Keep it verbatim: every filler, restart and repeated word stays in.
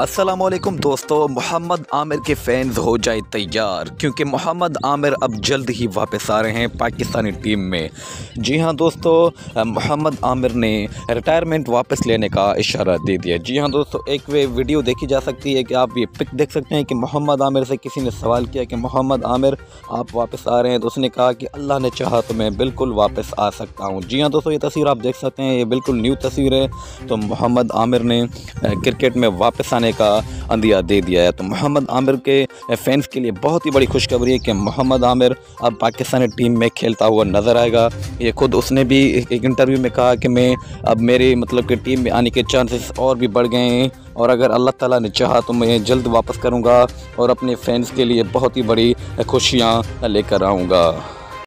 अस्सलामुअलैकुम दोस्तों, मोहम्मद आमिर के फैंस हो जाए तैयार क्योंकि मोहम्मद आमिर अब जल्द ही वापस आ रहे हैं पाकिस्तानी टीम में। जी हाँ दोस्तों, मोहम्मद आमिर ने रिटायरमेंट वापस लेने का इशारा दे दिया। जी हाँ दोस्तों, एक वे वीडियो देखी जा सकती है कि आप ये पिक देख सकते हैं कि मोहम्मद आमिर से किसी ने सवाल किया कि मोहम्मद आमिर आप वापस आ रहे हैं, तो उसने कहा कि अल्लाह ने चाहा तो मैं बिल्कुल वापस आ सकता हूँ। जी हाँ दोस्तों, ये तस्वीर आप देख सकते हैं, ये बिल्कुल न्यू तस्वीर है। तो मोहम्मद आमिर ने क्रिकेट में वापस का अंदिया दे दिया है। तो मोहम्मद आमिर के फैंस के लिए बहुत ही बड़ी खुशखबरी है कि मोहम्मद आमिर अब पाकिस्तानी टीम में खेलता हुआ नजर आएगा। ये खुद उसने भी एक इंटरव्यू में कहा कि मैं अब मेरे मतलब कि टीम में आने के चांसेस और भी बढ़ गए हैं और अगर अल्लाह ताला ने चाहा तो मैं जल्द वापस करूँगा और अपने फैंस के लिए बहुत ही बड़ी खुशियाँ लेकर आऊँगा।